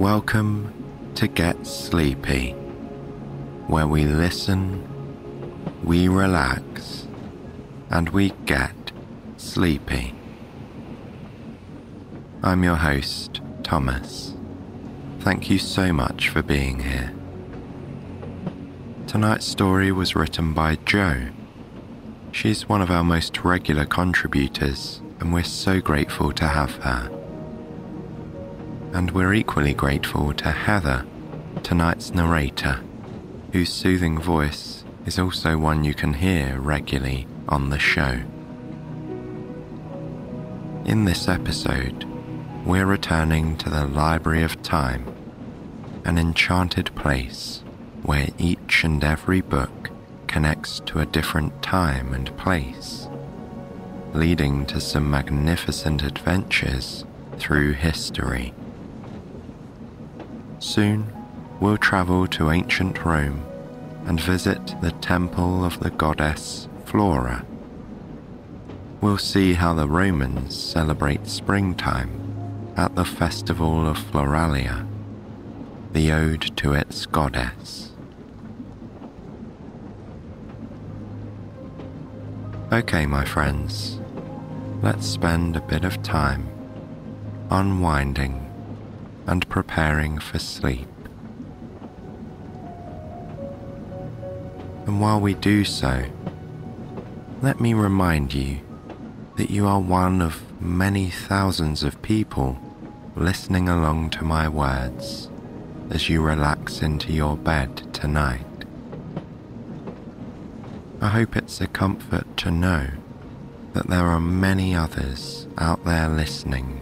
Welcome to Get Sleepy, where we listen, we relax, and we get sleepy. I'm your host, Thomas. Thank you so much for being here. Tonight's story was written by Jo. She's one of our most regular contributors, and we're so grateful to have her. And we're equally grateful to Heather, tonight's narrator, whose soothing voice is also one you can hear regularly on the show. In this episode, we're returning to the Library of Time, an enchanted place where each and every book connects to a different time and place, leading to some magnificent adventures through history. Soon, we'll travel to ancient Rome and visit the Temple of the Goddess Flora. We'll see how the Romans celebrate springtime at the festival of Floralia, the ode to its goddess. Okay, my friends, let's spend a bit of time unwinding and preparing for sleep. And while we do so, let me remind you that you are one of many thousands of people listening along to my words as you relax into your bed tonight. I hope it's a comfort to know that there are many others out there listening.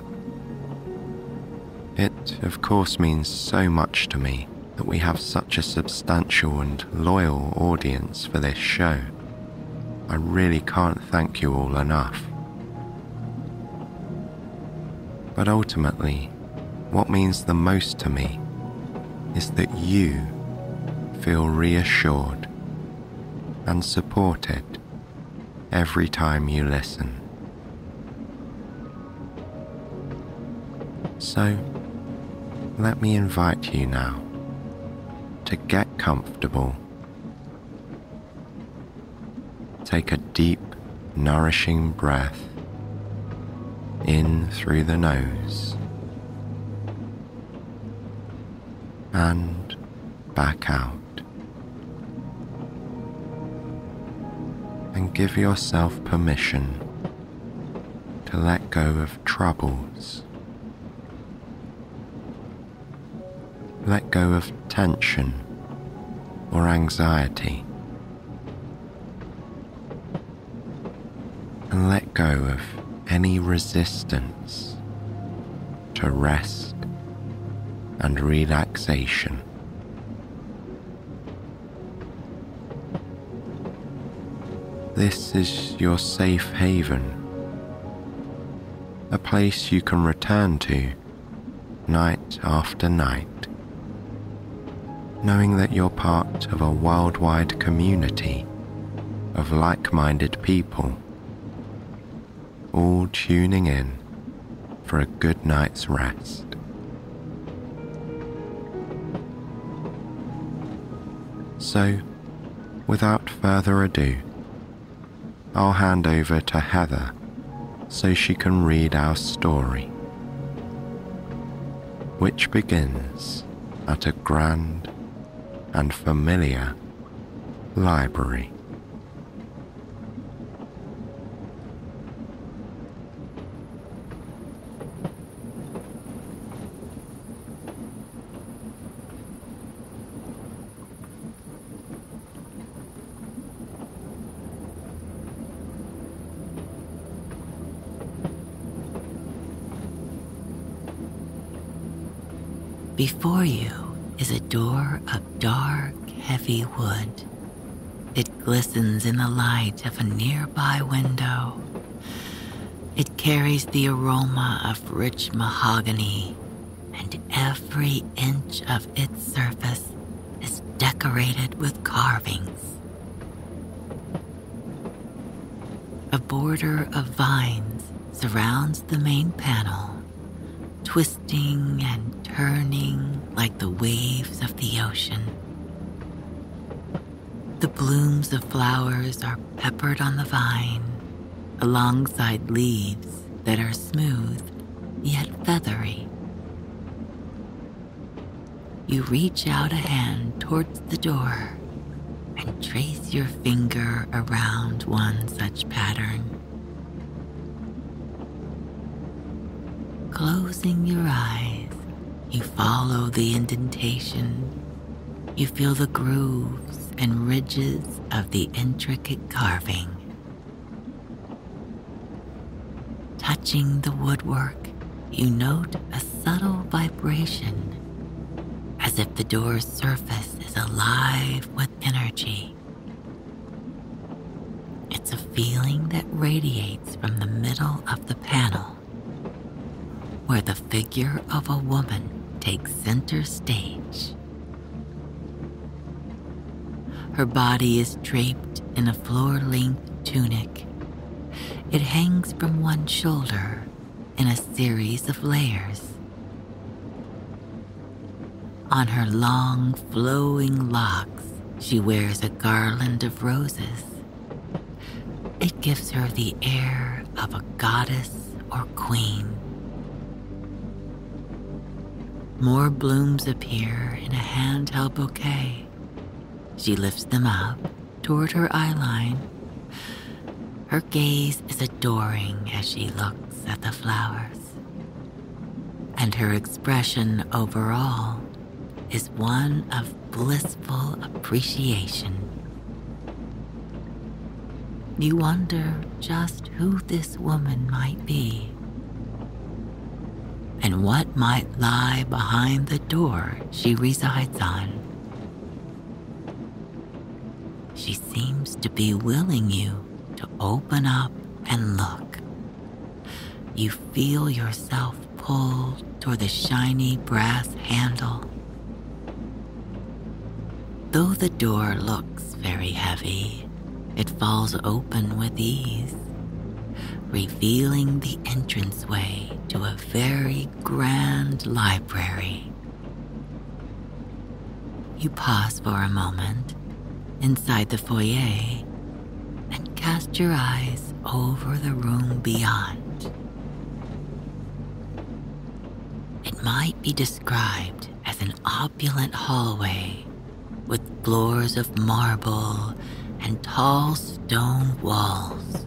It, of course, means so much to me that we have such a substantial and loyal audience for this show. I really can't thank you all enough. But ultimately, what means the most to me is that you feel reassured and supported every time you listen. So, let me invite you now to get comfortable, take a deep, nourishing breath in through the nose and back out, and give yourself permission to let go of troubles. Let go of tension or anxiety, and let go of any resistance to rest and relaxation. This is your safe haven, a place you can return to night after night, knowing that you're part of a worldwide community of like-minded people, all tuning in for a good night's rest. So, without further ado, I'll hand over to Heather so she can read our story, which begins at a grand and familiar library. Before you is a door of dark, heavy wood. It glistens in the light of a nearby window. It carries the aroma of rich mahogany, and every inch of its surface is decorated with carvings. A border of vines surrounds the main panel, twisting and turning like the waves of the ocean. The blooms of flowers are peppered on the vine, alongside leaves that are smooth, yet feathery. You reach out a hand towards the door and trace your finger around one such pattern. Closing your eyes, you follow the indentation. You feel the grooves and ridges of the intricate carving. Touching the woodwork, you note a subtle vibration, as if the door's surface is alive with energy. It's a feeling that radiates from the middle of the panel, where the figure of a woman takes center stage. Her body is draped in a floor-length tunic. It hangs from one shoulder in a series of layers. On her long, flowing locks, she wears a garland of roses. It gives her the air of a goddess or queen. More blooms appear in a handheld bouquet. She lifts them up toward her eyeline. Her gaze is adoring as she looks at the flowers, and her expression overall is one of blissful appreciation. You wonder just who this woman might be, and what might lie behind the door she resides on. She seems to be willing you to open up and look. You feel yourself pulled toward the shiny brass handle. Though the door looks very heavy, it falls open with ease, revealing the entranceway to a very grand library. You pause for a moment inside the foyer and cast your eyes over the room beyond. It might be described as an opulent hallway with floors of marble and tall stone walls.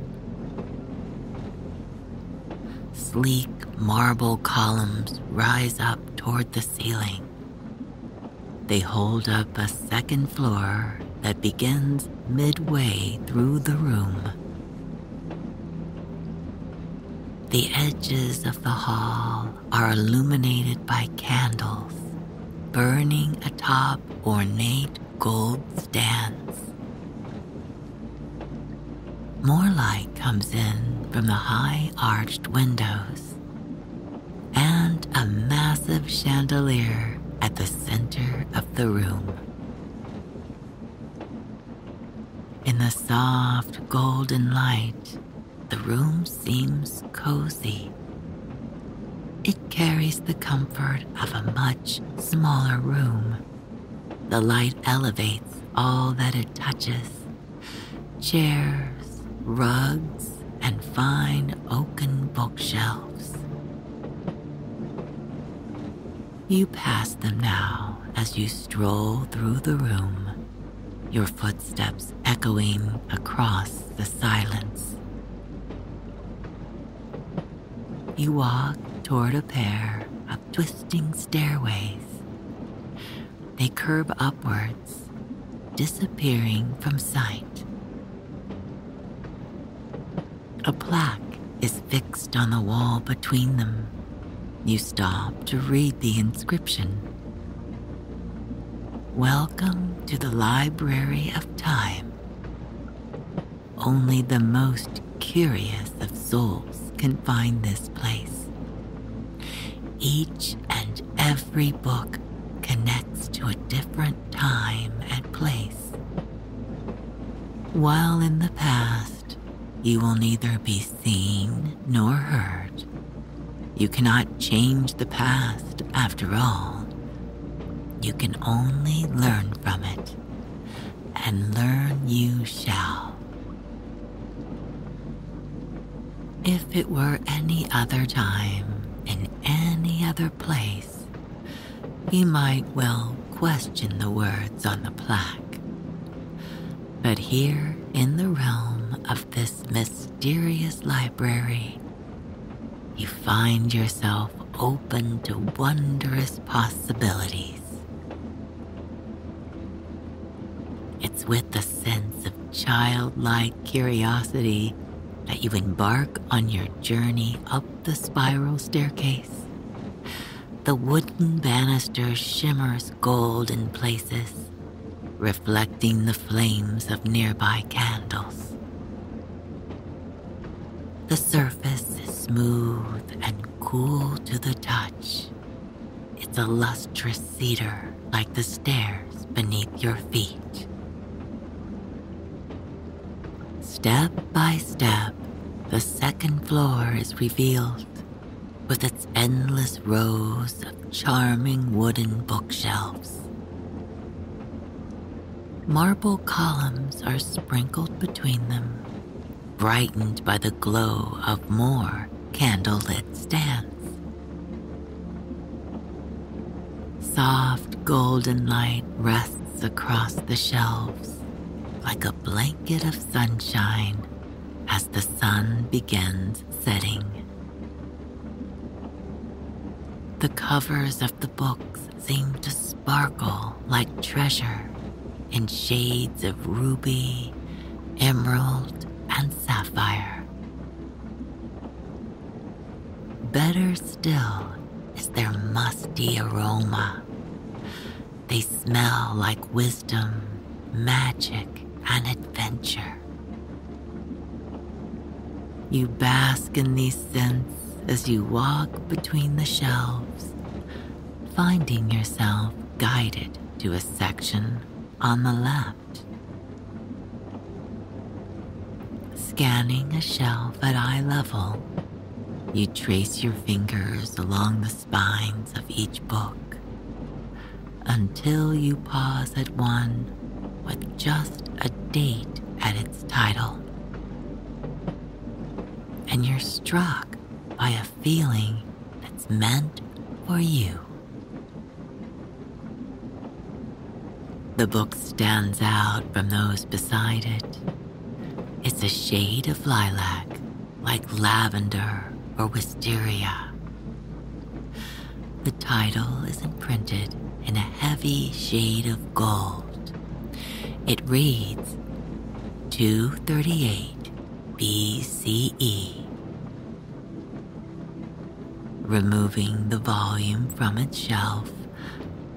Sleek marble columns rise up toward the ceiling. They hold up a second floor that begins midway through the room. The edges of the hall are illuminated by candles burning atop ornate gold stands. More light comes in from the high arched windows, and a massive chandelier at the center of the room. In the soft golden light, the room seems cozy. It carries the comfort of a much smaller room. The light elevates all that it touches: chairs, rugs, and fine oaken bookshelves. You pass them now as you stroll through the room, your footsteps echoing across the silence. You walk toward a pair of twisting stairways. They curve upwards, disappearing from sight. A plaque is fixed on the wall between them. You stop to read the inscription. Welcome to the Library of Time. Only the most curious of souls can find this place. Each and every book connects to a different time and place. While in the past, you will neither be seen nor heard. You cannot change the past after all. You can only learn from it, and learn you shall. If it were any other time, in any other place, he might well question the words on the plaque. But here, in the realm of this mysterious library, you find yourself open to wondrous possibilities. It's with a sense of childlike curiosity that you embark on your journey up the spiral staircase. The wooden banister shimmers gold in places, reflecting the flames of nearby candles. The surface is smooth and cool to the touch. It's a lustrous cedar like the stairs beneath your feet. Step by step, the second floor is revealed, with its endless rows of charming wooden bookshelves. Marble columns are sprinkled between them, brightened by the glow of more candlelit stands. Soft golden light rests across the shelves, like a blanket of sunshine as the sun begins setting. The covers of the books seem to sparkle like treasure in shades of ruby, emerald, and sapphire. Better still is their musty aroma. They smell like wisdom, magic, and adventure. You bask in these scents as you walk between the shelves, finding yourself guided to a section on the left. Scanning a shelf at eye level, you trace your fingers along the spines of each book until you pause at one with just a date at its title, and you're struck by a feeling that's meant for you. The book stands out from those beside it. It's a shade of lilac, like lavender or wisteria. The title is imprinted in a heavy shade of gold. It reads, 238 BCE. Removing the volume from its shelf,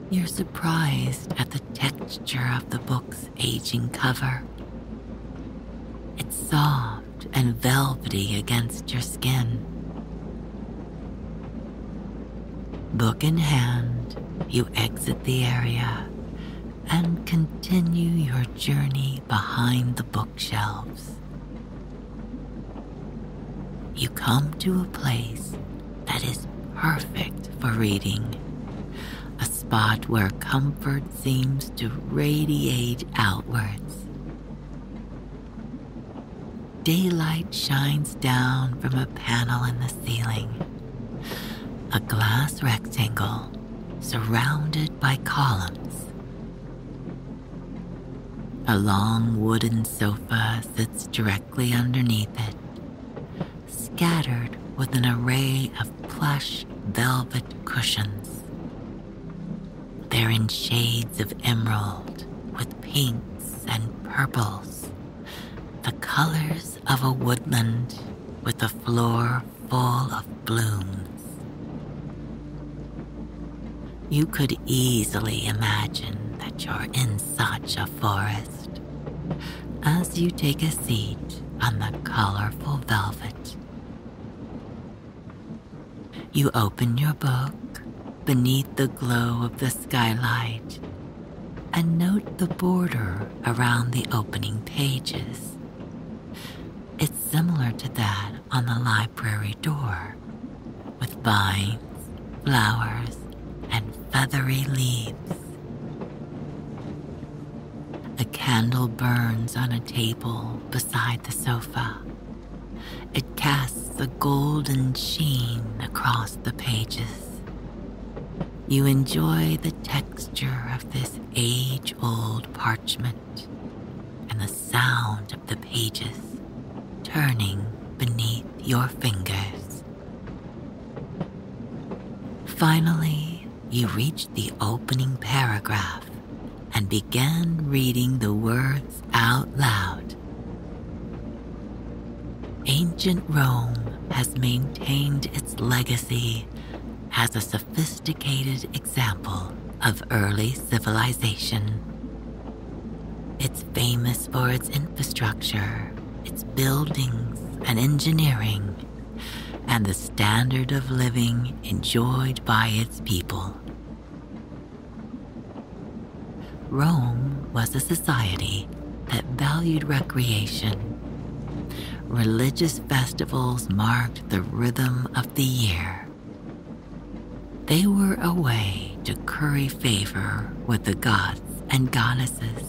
you're surprised at the texture of the book's aging cover. It's soft and velvety against your skin. Book in hand, you exit the area and continue your journey behind the bookshelves. You come to a place that is perfect for reading, a spot where comfort seems to radiate outwards. Daylight shines down from a panel in the ceiling, a glass rectangle surrounded by columns. A long wooden sofa sits directly underneath it, scattered with an array of plush velvet cushions. They're in shades of emerald with pinks and purples, the colors of a woodland with a floor full of blooms. You could easily imagine that you're in such a forest as you take a seat on the colorful velvet. You open your book beneath the glow of the skylight and note the border around the opening pages. It's similar to that on the library door, with vines, flowers, and feathery leaves. A candle burns on a table beside the sofa. It casts a golden sheen across the pages. You enjoy the texture of this age-old parchment and the sound of the pages turning beneath your fingers. Finally, you reach the opening paragraph and began reading the words out loud. Ancient Rome has maintained its legacy as a sophisticated example of early civilization. It's famous for its infrastructure, its buildings and engineering, and the standard of living enjoyed by its people. Rome was a society that valued recreation. Religious festivals marked the rhythm of the year. They were a way to curry favor with the gods and goddesses.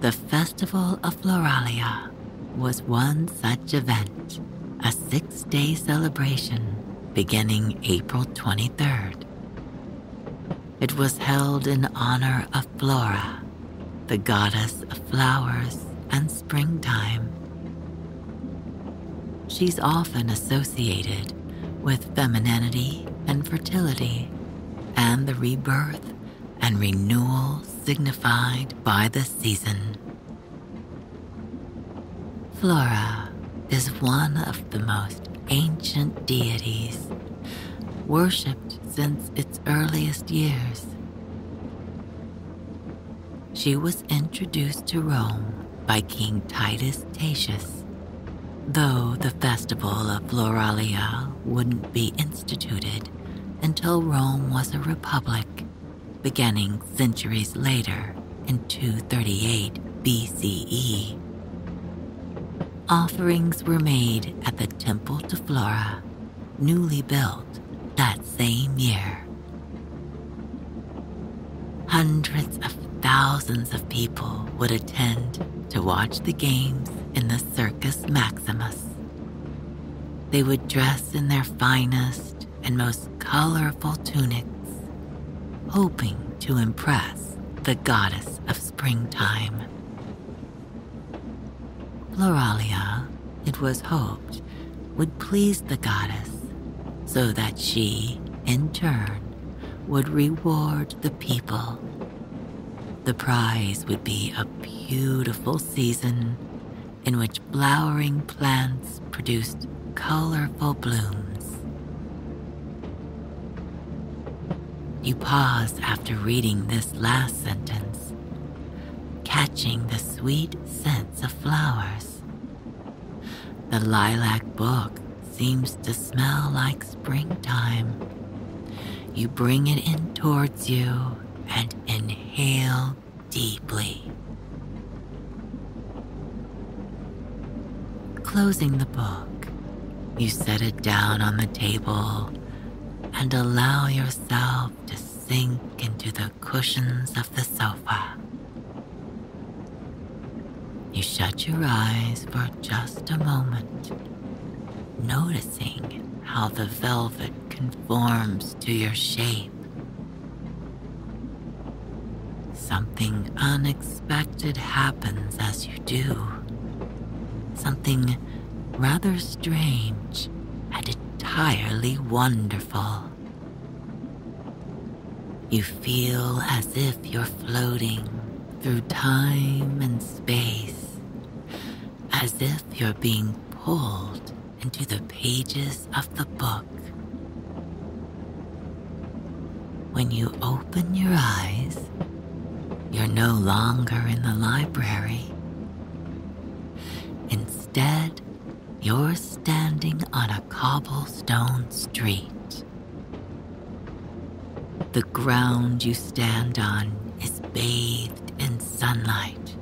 The Festival of Floralia was one such event, a six-day celebration beginning April 23rd. It was held in honor of Flora, the goddess of flowers and springtime. She's often associated with femininity and fertility, and the rebirth and renewal signified by the season. Flora is one of the most ancient deities, worshipped since its earliest years. She was introduced to Rome by King Titus Tatius, though the festival of Floralia wouldn't be instituted until Rome was a republic, beginning centuries later in 238 BCE. Offerings were made at the Temple to Flora, newly built that same year. Hundreds of thousands of people would attend to watch the games in the Circus Maximus. They would dress in their finest and most colorful tunics, hoping to impress the goddess of springtime. Floralia, it was hoped, would please the goddess, so that she, in turn, would reward the people. The prize would be a beautiful season in which flowering plants produced colorful blooms. You pause after reading this last sentence, catching the sweet scents of flowers. The lilac book seems to smell like springtime. You bring it in towards you and inhale deeply. Closing the book, you set it down on the table and allow yourself to sink into the cushions of the sofa. You shut your eyes for just a moment, noticing how the velvet conforms to your shape. Something unexpected happens as you do. Something rather strange and entirely wonderful. You feel as if you're floating through time and space, as if you're being pulled into the pages of the book. When you open your eyes, you're no longer in the library. Instead, you're standing on a cobblestone street. The ground you stand on is bathed in sunlight,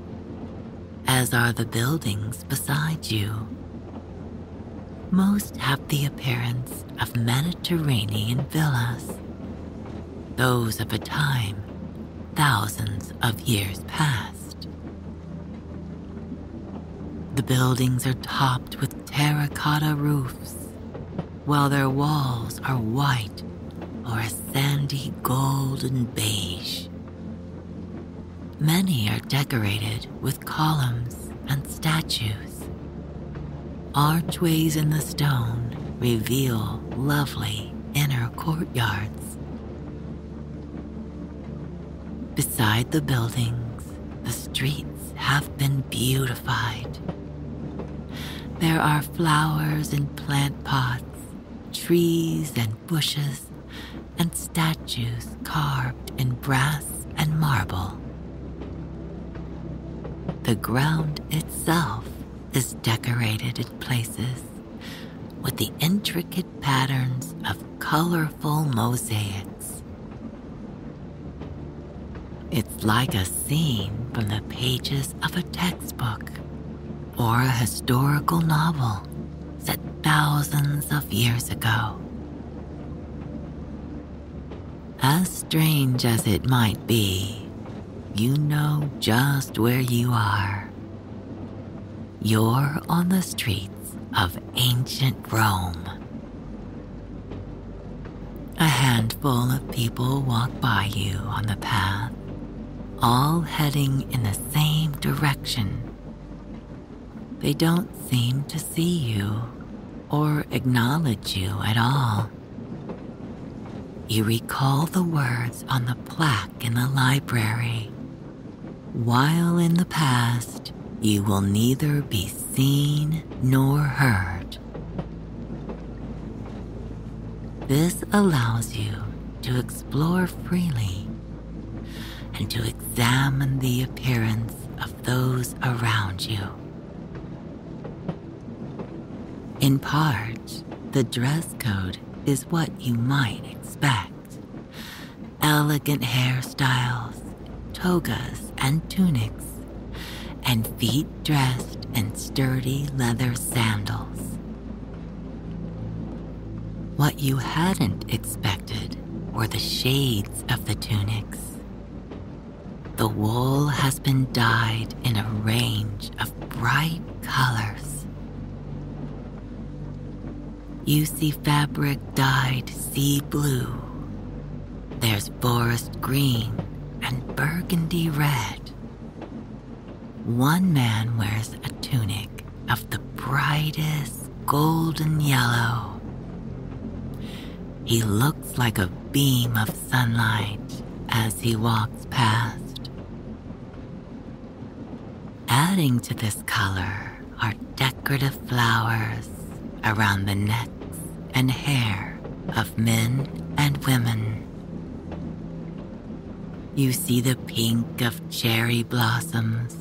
as are the buildings beside you. most have the appearance of Mediterranean villas, those of a time thousands of years past. The buildings are topped with terracotta roofs, while their walls are white or a sandy golden beige. Many are decorated with columns and statues. Archways in the stone reveal lovely inner courtyards. Beside the buildings, the streets have been beautified. There are flowers and plant pots, trees and bushes, and statues carved in brass and marble. The ground itself is decorated in places with the intricate patterns of colorful mosaics. It's like a scene from the pages of a textbook or a historical novel set thousands of years ago. As strange as it might be, you know just where you are. You're on the streets of ancient Rome. A handful of people walk by you on the path, all heading in the same direction. They don't seem to see you or acknowledge you at all. You recall the words on the plaque in the library. While in the past, you will neither be seen nor heard. This allows you to explore freely and to examine the appearance of those around you. In part, the dress code is what you might expect. Elegant hairstyles, togas and tunics, and feet dressed in sturdy leather sandals. What you hadn't expected were the shades of the tunics. The wool has been dyed in a range of bright colors. You see fabric dyed sea blue. There's forest green and burgundy red. One man wears a tunic of the brightest golden yellow. He looks like a beam of sunlight as he walks past. Adding to this color are decorative flowers around the necks and hair of men and women. You see the pink of cherry blossoms,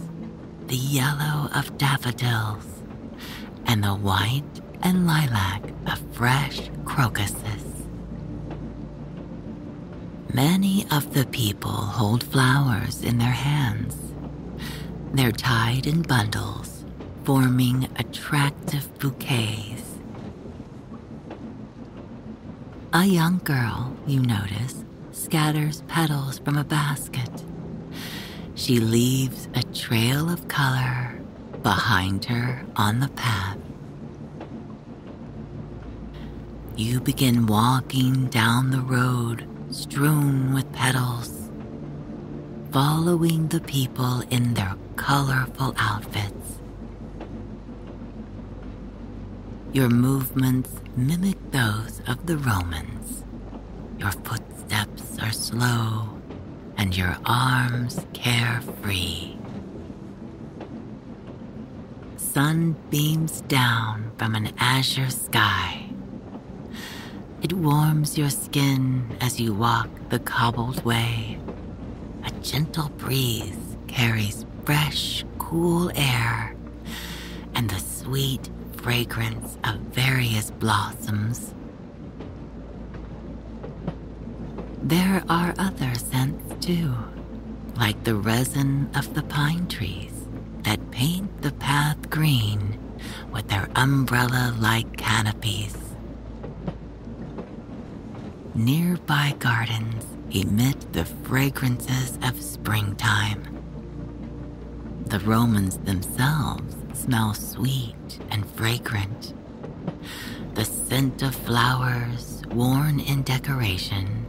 the yellow of daffodils, and the white and lilac of fresh crocuses. Many of the people hold flowers in their hands. They're tied in bundles, forming attractive bouquets. A young girl, you notice, scatters petals from a basket. She leaves a trail of color behind her on the path. You begin walking down the road strewn with petals, following the people in their colorful outfits. Your movements mimic those of the Romans. Your footsteps are slow, and your arms carefree. Sun beams down from an azure sky. It warms your skin as you walk the cobbled way. A gentle breeze carries fresh, cool air, and the sweet fragrance of various blossoms. There are other scents too, like the resin of the pine trees that paint the path green with their umbrella-like canopies. Nearby gardens emit the fragrances of springtime. The Romans themselves smell sweet and fragrant. The scent of flowers worn in decoration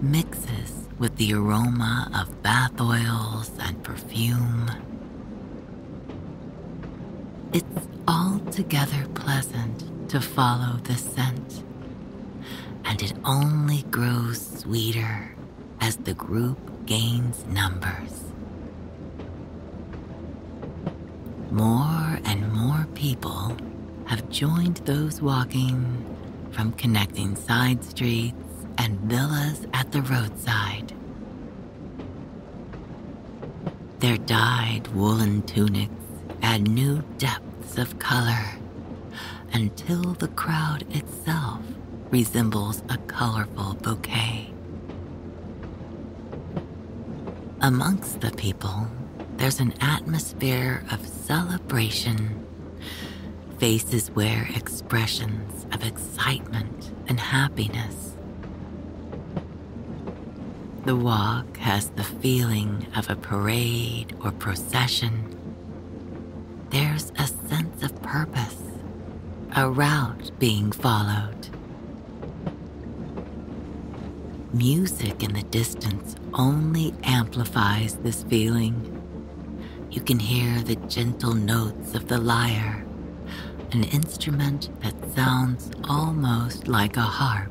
mixes with the aroma of bath oils and perfume. It's altogether pleasant to follow the scent, and it only grows sweeter as the group gains numbers. More and more people have joined those walking from connecting side streets and villas at the roadside. Their dyed woolen tunics add new depths of color until the crowd itself resembles a colorful bouquet. Amongst the people, there's an atmosphere of celebration. Faces wear expressions of excitement and happiness. The walk has the feeling of a parade or procession. There's a sense of purpose, a route being followed. Music in the distance only amplifies this feeling. You can hear the gentle notes of the lyre, an instrument that sounds almost like a harp.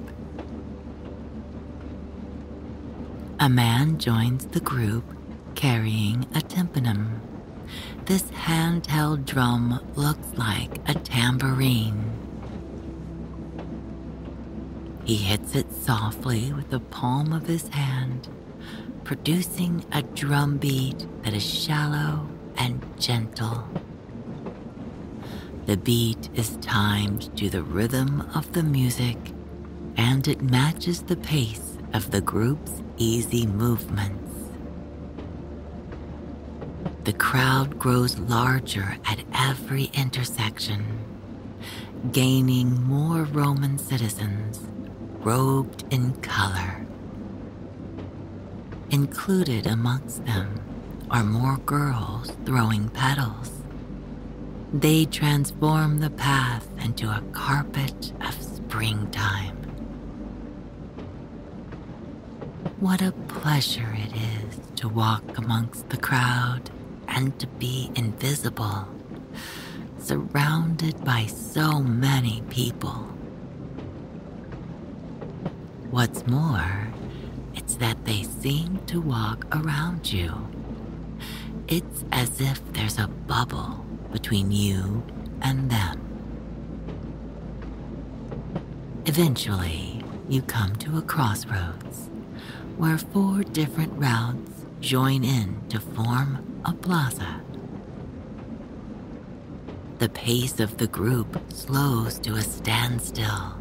A man joins the group carrying a tympanum. This handheld drum looks like a tambourine. He hits it softly with the palm of his hand, producing a drum beat that is shallow and gentle. The beat is timed to the rhythm of the music, and it matches the pace of the group's easy movements. The crowd grows larger at every intersection, gaining more Roman citizens robed in color. Included amongst them are more girls throwing petals. They transform the path into a carpet of springtime. What a pleasure it is to walk amongst the crowd and to be invisible, surrounded by so many people. What's more, it's that they seem to walk around you. It's as if there's a bubble between you and them. Eventually, you come to a crossroads where four different routes join in to form a plaza. The pace of the group slows to a standstill.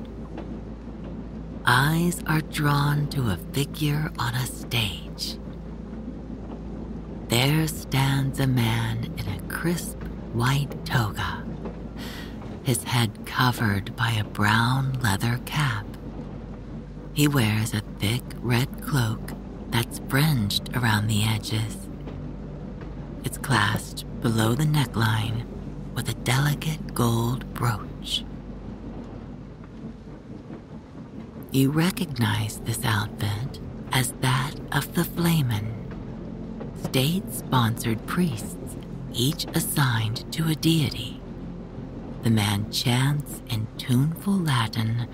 Eyes are drawn to a figure on a stage. There stands a man in a crisp white toga, his head covered by a brown leather cap. He wears a thick red cloak that's fringed around the edges. It's clasped below the neckline with a delicate gold brooch. You recognize this outfit as that of the Flamen, state-sponsored priests, each assigned to a deity. The man chants in tuneful Latin,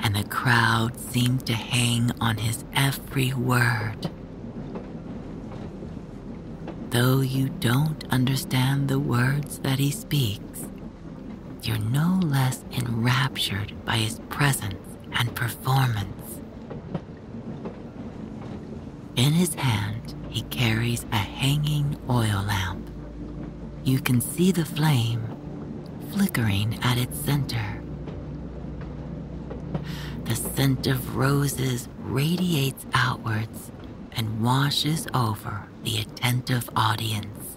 and the crowd seemed to hang on his every word. Though you don't understand the words that he speaks, you're no less enraptured by his presence and performance. In his hand, he carries a hanging oil lamp. You can see the flame flickering at its center. The scent of roses radiates outwards and washes over the attentive audience.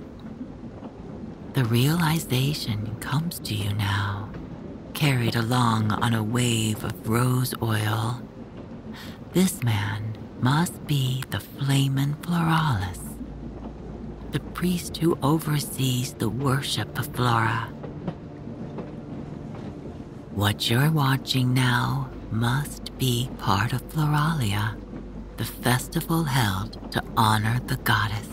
The realization comes to you now, carried along on a wave of rose oil. This man must be the Flamen Floralis, the priest who oversees the worship of Flora. What you're watching now must be part of Floralia, the festival held to honor the goddess.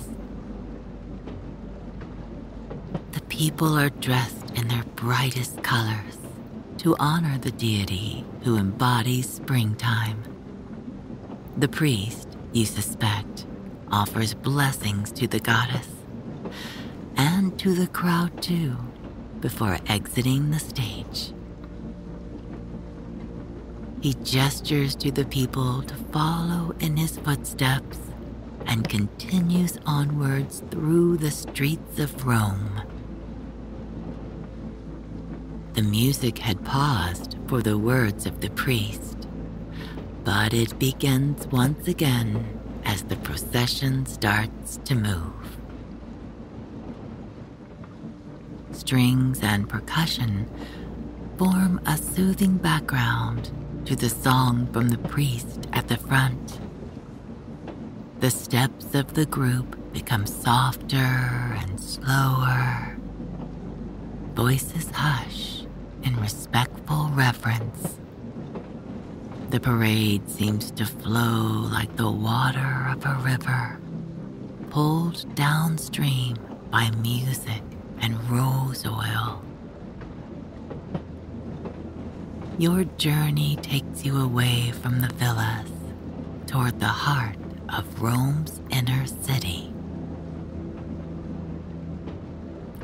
The people are dressed in their brightest colors to honor the deity who embodies springtime. The priest, you suspect, offers blessings to the goddess, and to the crowd too, before exiting the stage. He gestures to the people to follow in his footsteps and continues onwards through the streets of Rome. The music had paused for the words of the priest, but it begins once again as the procession starts to move. Strings and percussion form a soothing background to the song from the priest at the front. The steps of the group become softer and slower. Voices hush in respectful reverence. The parade seems to flow like the water of a river, pulled downstream by music and rose oil. Your journey takes you away from the villas toward the heart of Rome's inner city.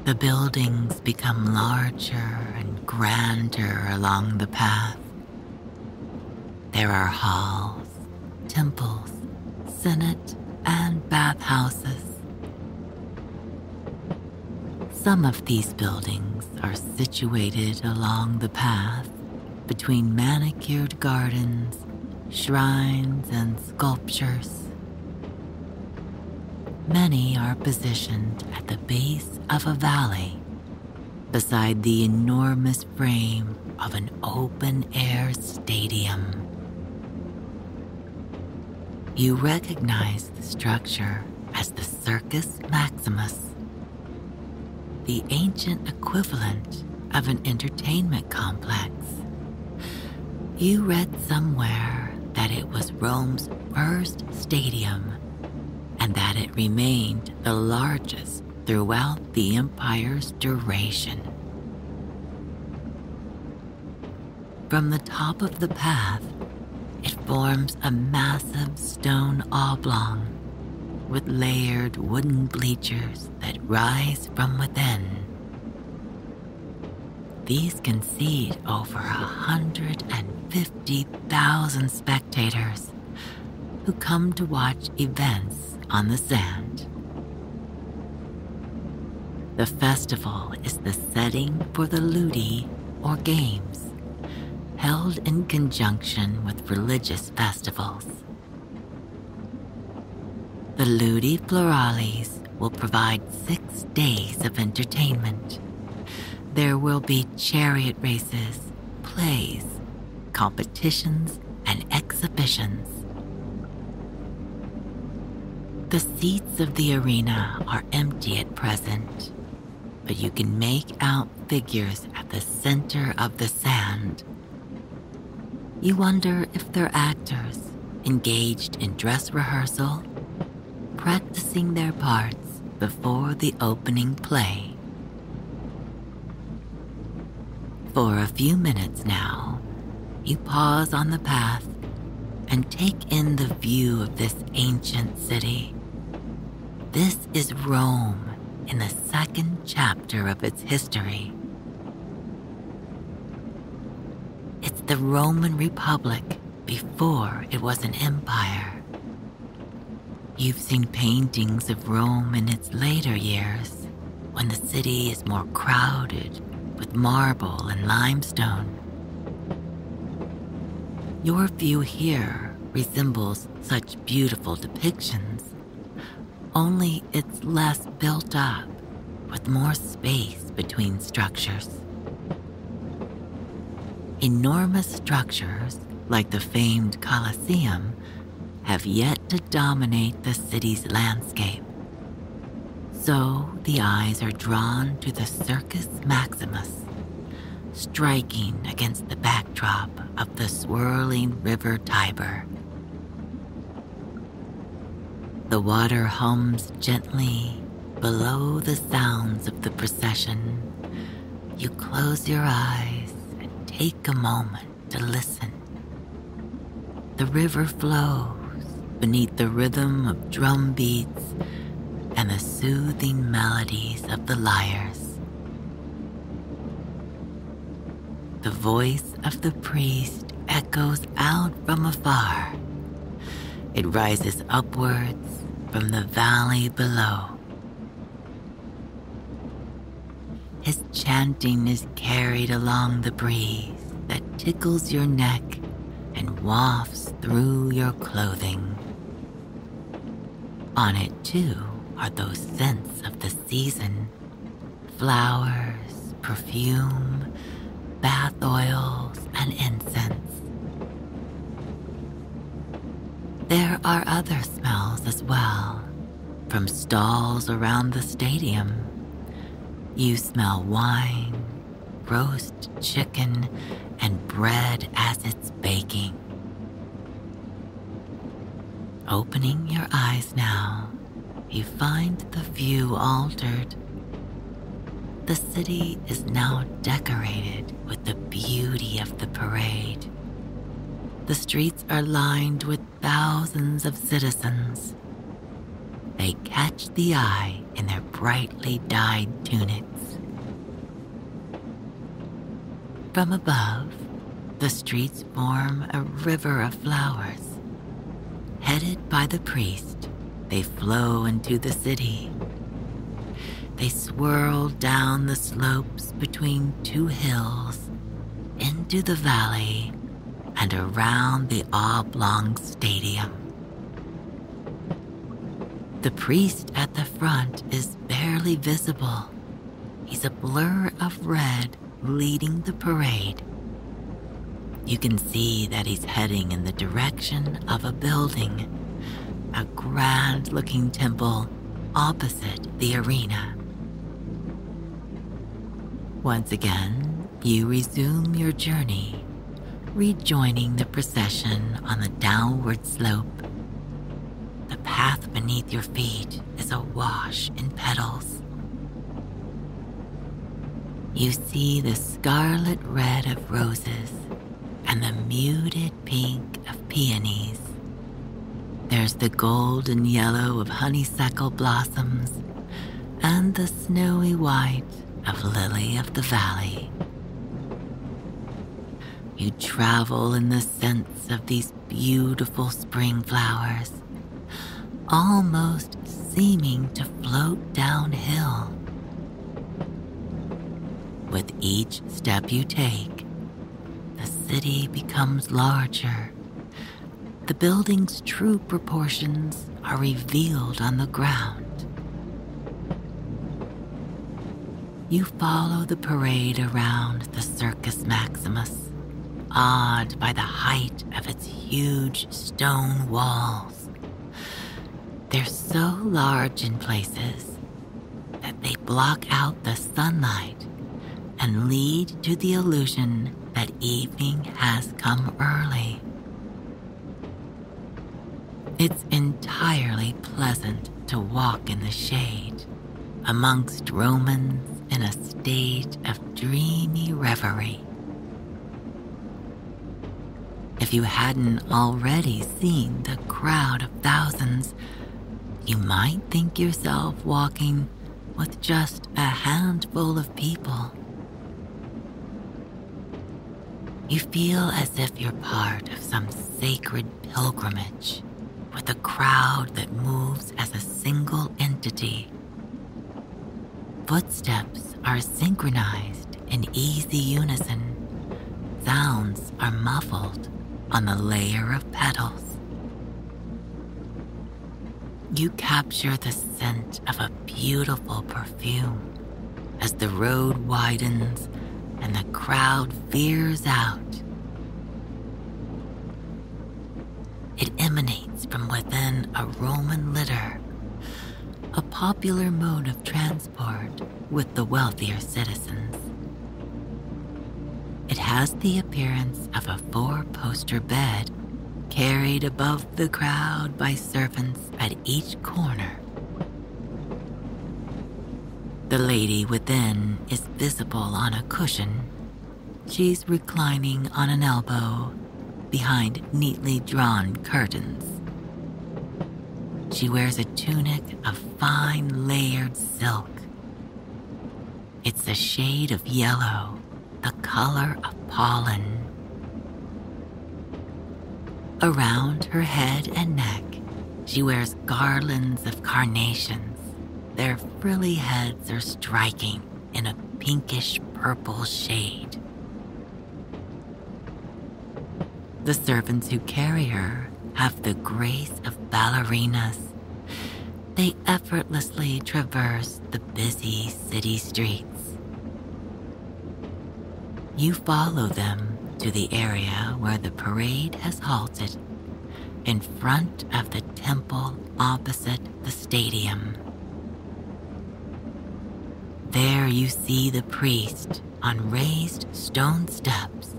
The buildings become larger and grander along the path. There are halls, temples, senate, and bathhouses. Some of these buildings are situated along the path, between manicured gardens, shrines, and sculptures. Many are positioned at the base of a valley, beside the enormous frame of an open-air stadium. You recognize the structure as the Circus Maximus, the ancient equivalent of an entertainment complex. You read somewhere that it was Rome's first stadium and that it remained the largest throughout the empire's duration. From the top of the path, it forms a massive stone oblong with layered wooden bleachers that rise from within. These can seat over 150,000 spectators who come to watch events on the sand. The festival is the setting for the Ludi, or games, held in conjunction with religious festivals. The Ludi Florales will provide 6 days of entertainment. There will be chariot races, plays, competitions, and exhibitions. The seats of the arena are empty at present, but you can make out figures at the center of the sand. You wonder if they're actors engaged in dress rehearsal, practicing their parts before the opening play. For a few minutes now, you pause on the path and take in the view of this ancient city. This is Rome in the second chapter of its history. It's the Roman Republic before it was an empire. You've seen paintings of Rome in its later years, when the city is more crowded with marble and limestone. Your view here resembles such beautiful depictions, only it's less built up, with more space between structures. Enormous structures, like the famed Colosseum, have yet to dominate the city's landscape. So the eyes are drawn to the Circus Maximus, striking against the backdrop of the swirling river Tiber. The water hums gently below the sounds of the procession. You close your eyes and take a moment to listen. The river flows beneath the rhythm of drum beats and the soothing melodies of the lyres. The voice of the priest echoes out from afar. It rises upwards from the valley below. His chanting is carried along the breeze that tickles your neck and wafts through your clothing. On it, too, are those scents of the season: flowers, perfume, bath oils, and incense. There are other smells as well, from stalls around the stadium. You smell wine, roast chicken, and bread as it's baking. Opening your eyes now, you find the view altered. The city is now decorated with the beauty of the parade. The streets are lined with thousands of citizens. They catch the eye in their brightly dyed tunics. From above, the streets form a river of flowers. Headed by the priest, they flow into the city. They swirl down the slopes between two hills, into the valley, and around the oblong stadium. The priest at the front is barely visible. He's a blur of red leading the parade. You can see that he's heading in the direction of a building, a grand-looking temple opposite the arena. Once again, you resume your journey, rejoining the procession on the downward slope. The path beneath your feet is awash in petals. You see the scarlet red of roses and the muted pink of peonies. There's the golden yellow of honeysuckle blossoms and the snowy white of lily of the valley. You travel in the scents of these beautiful spring flowers, almost seeming to float downhill. With each step you take, the city becomes larger. The building's true proportions are revealed on the ground. You follow the parade around the Circus Maximus, awed by the height of its huge stone walls. They're so large in places that they block out the sunlight and lead to the illusion that evening has come early. It's entirely pleasant to walk in the shade, amongst Romans in a state of dreamy reverie. If you hadn't already seen the crowd of thousands, you might think yourself walking with just a handful of people. You feel as if you're part of some sacred pilgrimage, with a crowd that moves as a single entity. Footsteps are synchronized in easy unison. Sounds are muffled on the layer of petals. You capture the scent of a beautiful perfume as the road widens and the crowd veers out. It emanates from within a Roman litter, a popular mode of transport with the wealthier citizens. It has the appearance of a four-poster bed carried above the crowd by servants at each corner. The lady within is visible on a cushion. She's reclining on an elbow behind neatly drawn curtains. She wears a tunic of fine layered silk. It's a shade of yellow, the color of pollen. Around her head and neck, she wears garlands of carnations. Their frilly heads are striking in a pinkish-purple shade. The servants who carry her have the grace of ballerinas. They effortlessly traverse the busy city streets. You follow them to the area where the parade has halted, in front of the temple opposite the stadium. There you see the priest on raised stone steps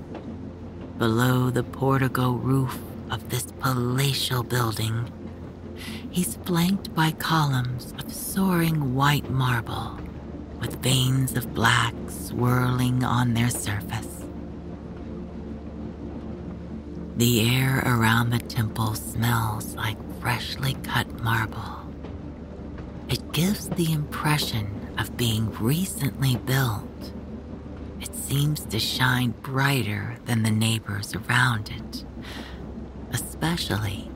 below the portico roof of this palatial building. He's flanked by columns of soaring white marble with veins of black swirling on their surface. The air around the temple smells like freshly cut marble. It gives the impression of being recently built. It seems to shine brighter than the neighbors around it, especially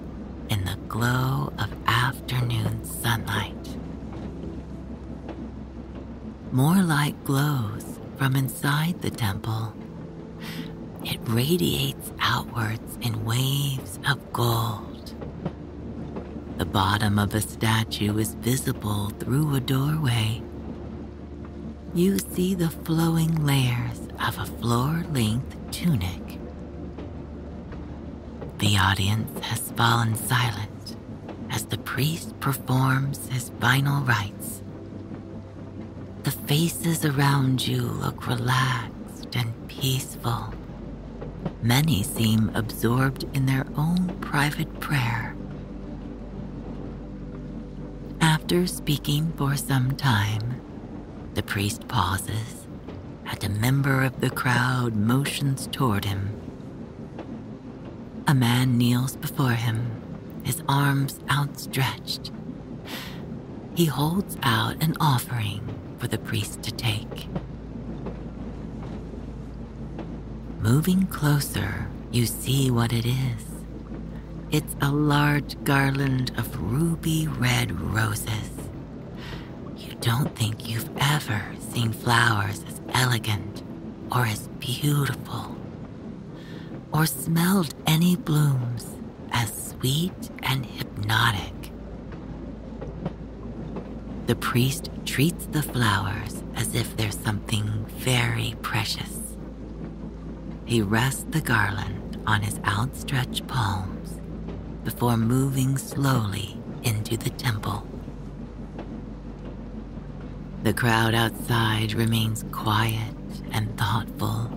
in the glow of afternoon sunlight. More light glows from inside the temple. It radiates outwards in waves of gold. The bottom of a statue is visible through a doorway. You see the flowing layers of a floor-length tunic. The audience has fallen silent as the priest performs his final rites. The faces around you look relaxed and peaceful. Many seem absorbed in their own private prayer. After speaking for some time, the priest pauses, and a member of the crowd motions toward him. A man kneels before him, his arms outstretched. He holds out an offering for the priest to take. Moving closer, you see what it is. It's a large garland of ruby red roses. Don't think you've ever seen flowers as elegant or as beautiful, or smelled any blooms as sweet and hypnotic. The priest treats the flowers as if they're something very precious. He rests the garland on his outstretched palms before moving slowly into the temple. The crowd outside remains quiet and thoughtful.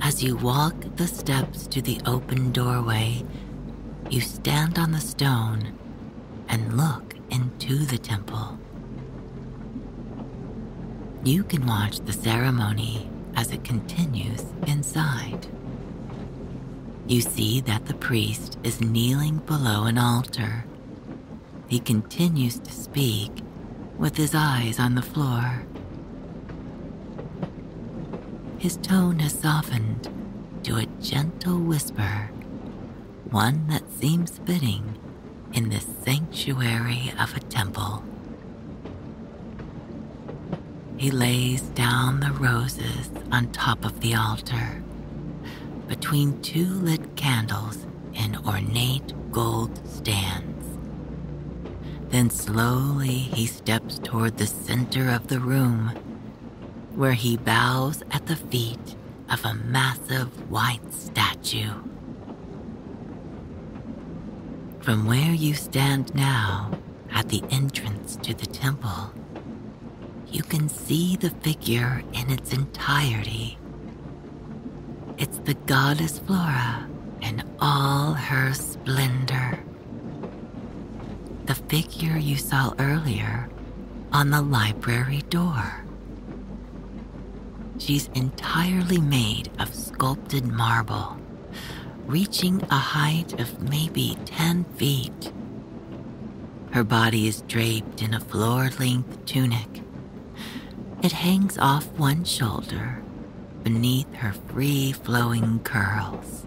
As you walk the steps to the open doorway, you stand on the stone and look into the temple. You can watch the ceremony as it continues inside. You see that the priest is kneeling below an altar. He continues to speak with his eyes on the floor. His tone has softened to a gentle whisper, one that seems fitting in this sanctuary of a temple. He lays down the roses on top of the altar, between two lit candles in ornate gold stands. Then slowly he steps toward the center of the room, where he bows at the feet of a massive white statue. From where you stand now, at the entrance to the temple, you can see the figure in its entirety. It's the goddess Flora in all her splendor. The figure you saw earlier on the library door. She's entirely made of sculpted marble, reaching a height of maybe 10 feet. Her body is draped in a floor-length tunic. It hangs off one shoulder beneath her free-flowing curls.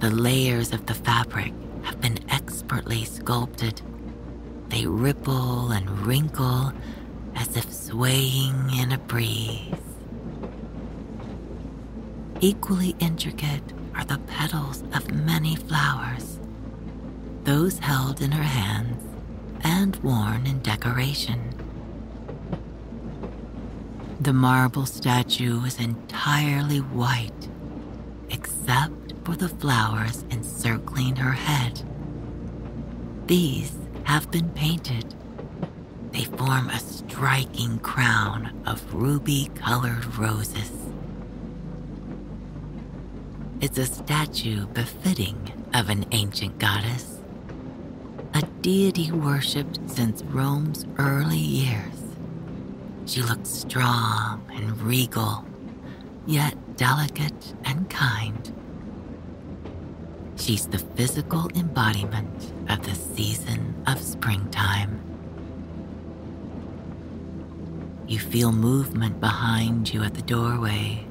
The layers of the fabric have been expertly sculpted. They ripple and wrinkle as if swaying in a breeze. Equally intricate are the petals of many flowers, those held in her hands and worn in decoration. The marble statue is entirely white, except for the flowers encircling her head. These have been painted. They form a striking crown of ruby-colored roses. It's a statue befitting of an ancient goddess, a deity worshipped since Rome's early years. She looks strong and regal, yet delicate and kind. She's the physical embodiment of the season of springtime. You feel movement behind you at the doorway,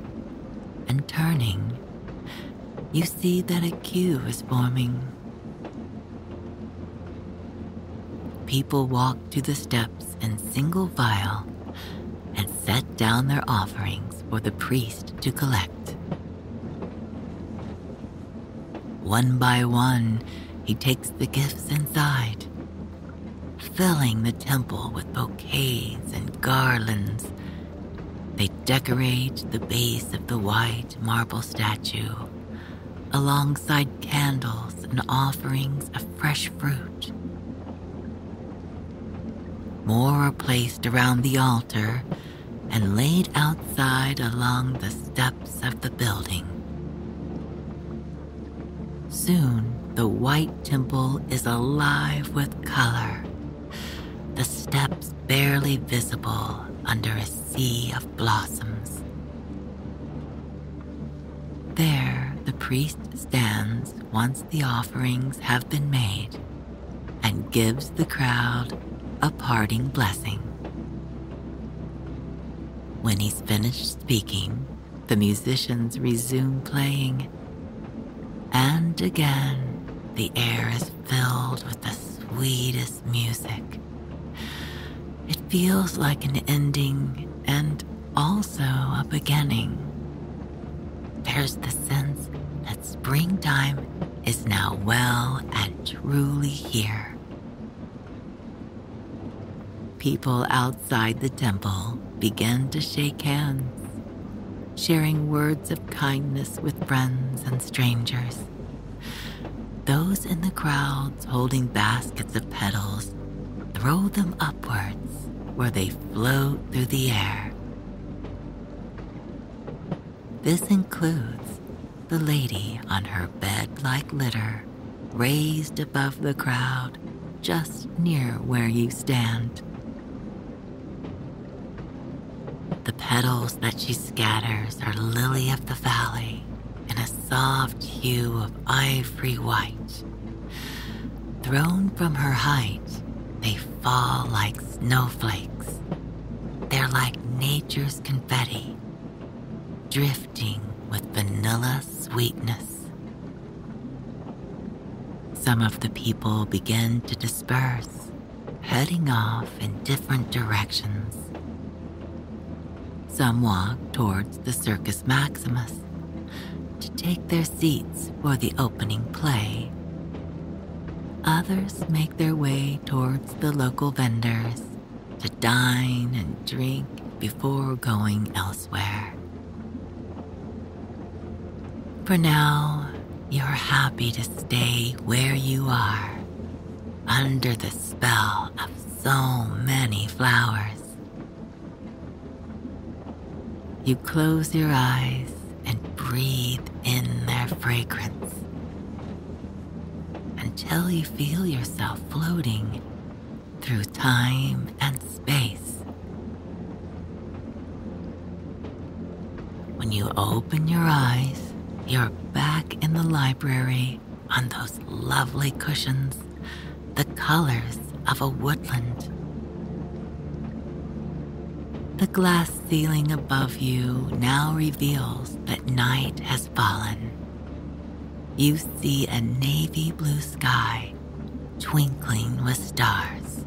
and turning, you see that a queue is forming. People walk to the steps in single file and set down their offerings for the priest to collect. One by one, he takes the gifts inside, filling the temple with bouquets and garlands. They decorate the base of the white marble statue alongside candles and offerings of fresh fruit. More are placed around the altar and laid outside along the steps of the building. Soon, the white temple is alive with color, the steps barely visible under a sea of blossoms. There, the priest stands once the offerings have been made and gives the crowd a parting blessing. When he's finished speaking, the musicians resume playing, and again, the air is filled with the sweetest music. It feels like an ending and also a beginning. There's the sense that springtime is now well and truly here. People outside the temple begin to shake hands, sharing words of kindness with friends and strangers. Those in the crowds holding baskets of petals throw them upwards where they float through the air. This includes the lady on her bed-like litter, raised above the crowd just near where you stand. The petals that she scatters are lily of the valley in a soft hue of ivory white. Thrown from her height, they fall like snowflakes. They're like nature's confetti, drifting with vanilla sweetness. Some of the people begin to disperse, heading off in different directions. Some walk towards the Circus Maximus to take their seats for the opening play. others make their way towards the local vendors to dine and drink before going elsewhere. For now, you're happy to stay where you are, under the spell of so many flowers. You close your eyes and breathe in their fragrance until you feel yourself floating through time and space. When you open your eyes, you're back in the library on those lovely cushions, the colors of a woodland. The glass ceiling above you now reveals that night has fallen. You see a navy blue sky twinkling with stars.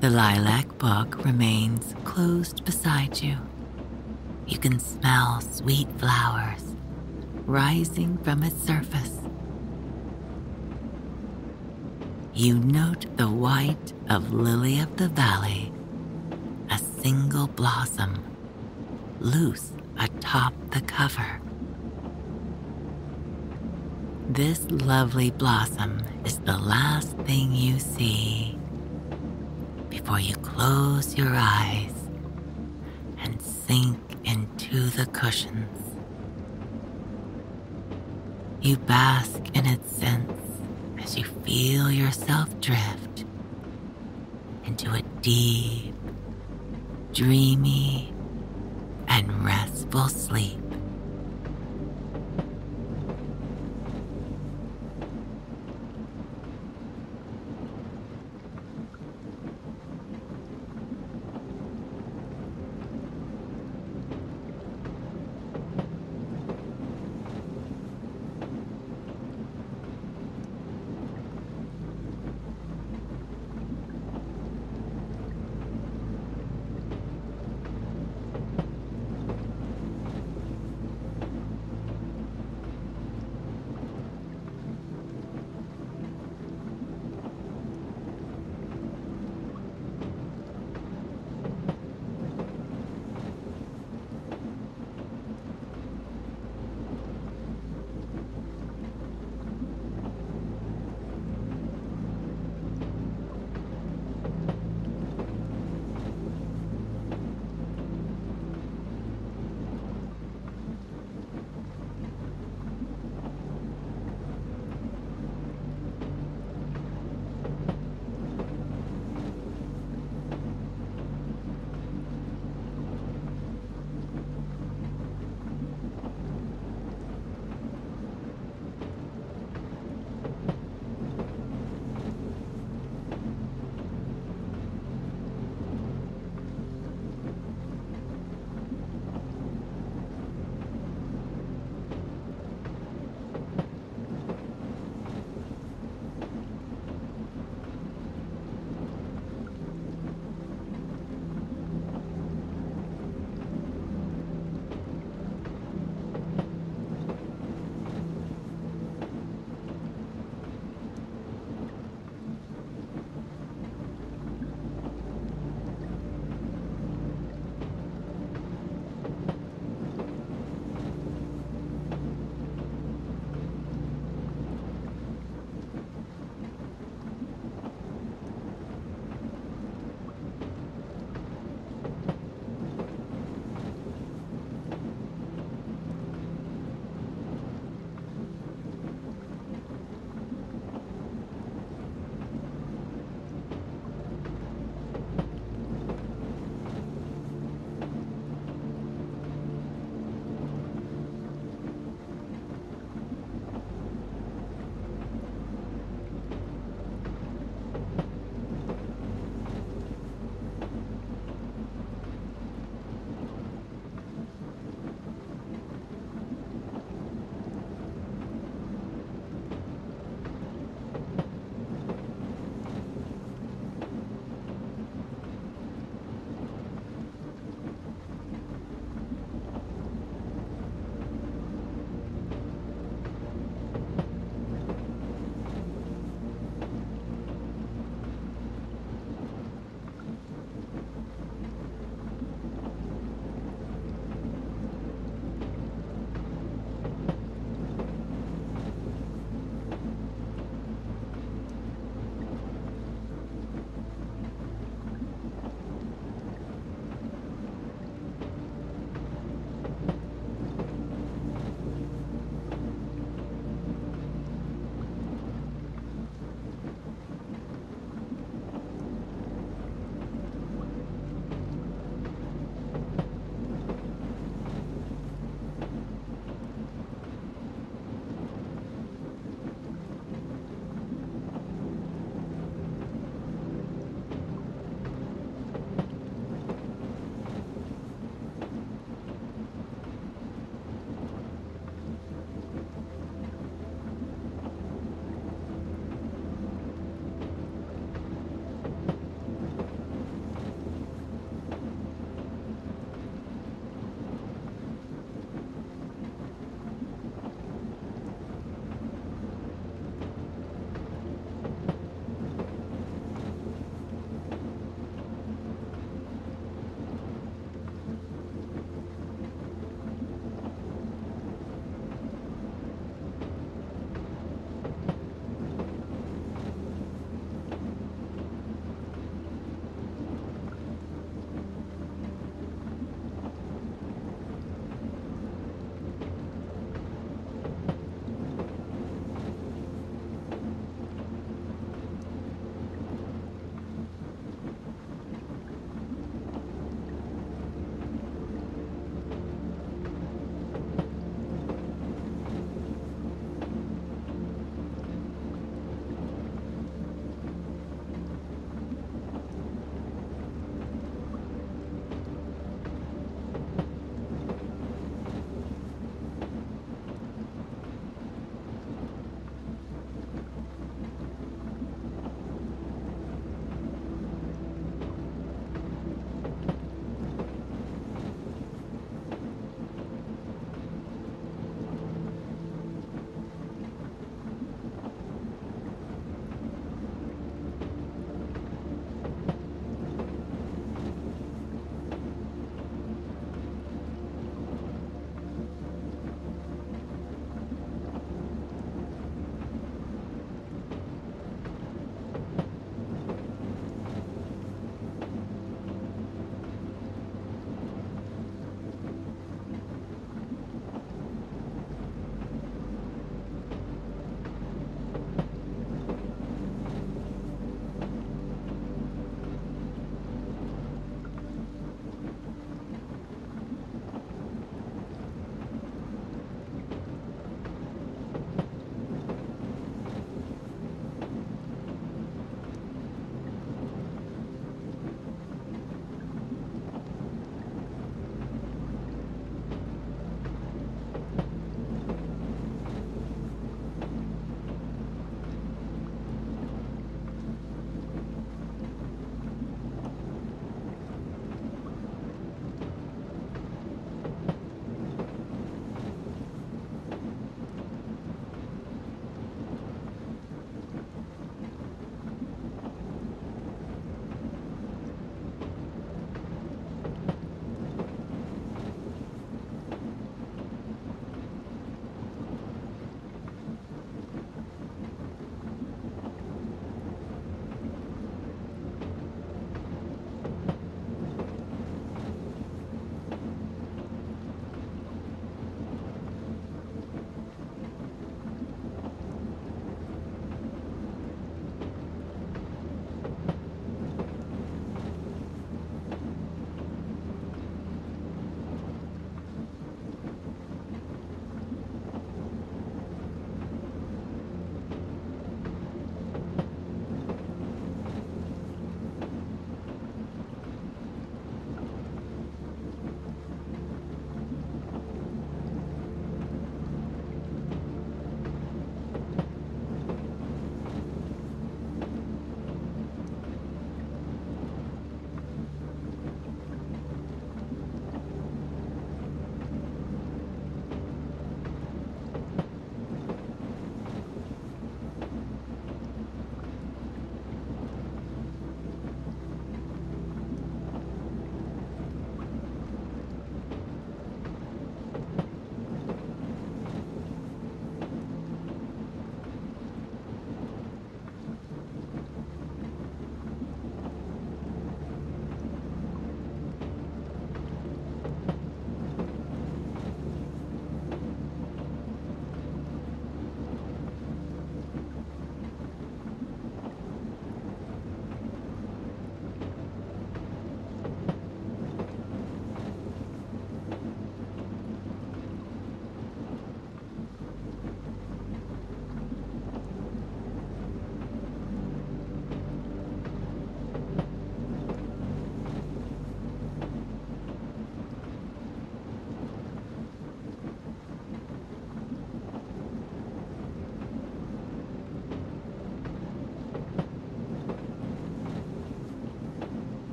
The lilac book remains closed beside you. You can smell sweet flowers rising from its surface. You note the white of lily of the valley, a single blossom, loose atop the cover. This lovely blossom is the last thing you see before you close your eyes and sink into the cushions. You bask in its scents as you feel yourself drift into a deep, dreamy, and restful sleep.